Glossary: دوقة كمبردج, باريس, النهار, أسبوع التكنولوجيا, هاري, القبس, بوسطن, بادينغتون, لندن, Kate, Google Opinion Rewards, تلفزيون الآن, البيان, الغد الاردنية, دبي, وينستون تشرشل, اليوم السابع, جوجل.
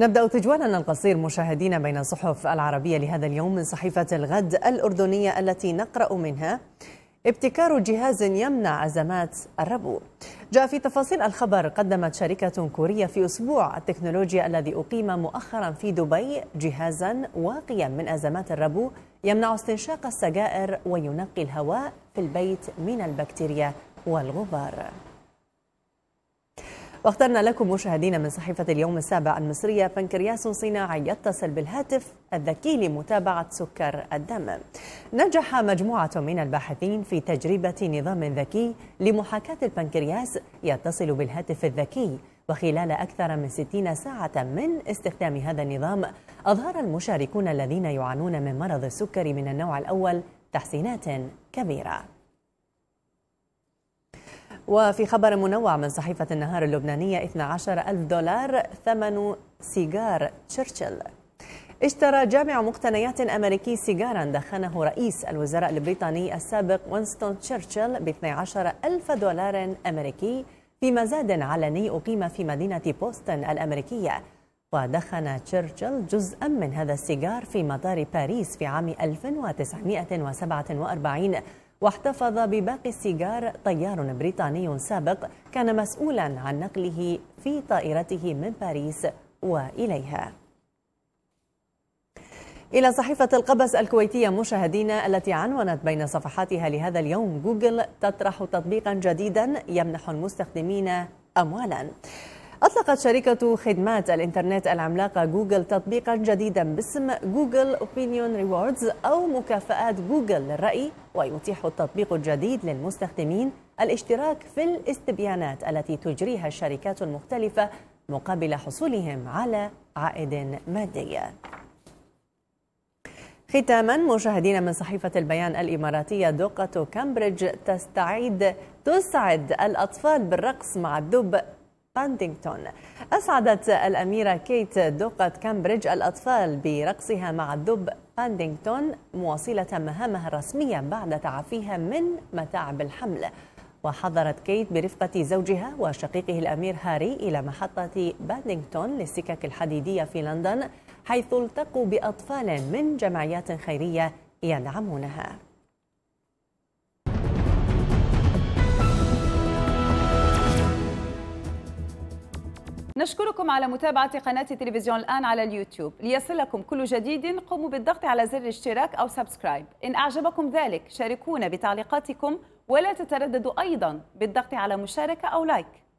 نبدأ تجوالنا القصير مشاهدينا بين الصحف العربية لهذا اليوم من صحيفة الغد الأردنية التي نقرأ منها: ابتكار جهاز يمنع أزمات الربو. جاء في تفاصيل الخبر: قدمت شركة كورية في أسبوع التكنولوجيا الذي أقيم مؤخرا في دبي جهازا واقيا من أزمات الربو يمنع استنشاق السجائر وينقي الهواء في البيت من البكتيريا والغبار. واخترنا لكم مشاهدينا من صحيفة اليوم السابع المصرية: بنكرياس صناعي يتصل بالهاتف الذكي لمتابعة سكر الدم. نجح مجموعة من الباحثين في تجربة نظام ذكي لمحاكاة البنكرياس يتصل بالهاتف الذكي، وخلال أكثر من 60 ساعة من استخدام هذا النظام أظهر المشاركون الذين يعانون من مرض السكري من النوع الأول تحسينات كبيرة. وفي خبر منوع من صحيفة النهار اللبنانية: 12,000 دولار ثمن سيجار تشرشل. اشترى جامع مقتنيات أمريكي سيجاراً دخنه رئيس الوزراء البريطاني السابق وينستون تشرشل ب 12,000 دولار أمريكي في مزاد علني أقيم في مدينة بوسطن الأمريكية. ودخن تشرشل جزءاً من هذا السيجار في مطار باريس في عام 1947، واحتفظ بباقي السيجار طيار بريطاني سابق كان مسؤولا عن نقله في طائرته من باريس وإليها. إلى صحيفة القبس الكويتية مشاهدينا التي عنونت بين صفحاتها لهذا اليوم: جوجل تطرح تطبيقا جديدا يمنح المستخدمين أموالا. أطلقت شركة خدمات الإنترنت العملاقة جوجل تطبيقاً جديداً باسم Google Opinion Rewards أو مكافآت جوجل للرأي، ويتيح التطبيق الجديد للمستخدمين الاشتراك في الاستبيانات التي تجريها الشركات المختلفة مقابل حصولهم على عائد مادي. ختاماً مشاهدينا من صحيفة البيان الإماراتية: دقة كمبردج تسعد الأطفال بالرقص مع الدب بادينغتون. أسعدت الأميرة كيت دقة كمبردج الأطفال برقصها مع الدب بادينغتون، مواصلة مهامها الرسمية بعد تعافيها من متاعب الحمل. وحضرت كيت برفقة زوجها وشقيقه الأمير هاري إلى محطة بادينغتون للسكك الحديدية في لندن، حيث التقوا بأطفال من جمعيات خيرية يدعمونها. نشكركم على متابعة قناة تلفزيون الآن على اليوتيوب. ليصلكم كل جديد قوموا بالضغط على زر الاشتراك أو سبسكرايب. إن أعجبكم ذلك شاركونا بتعليقاتكم، ولا تترددوا أيضا بالضغط على مشاركة أو لايك.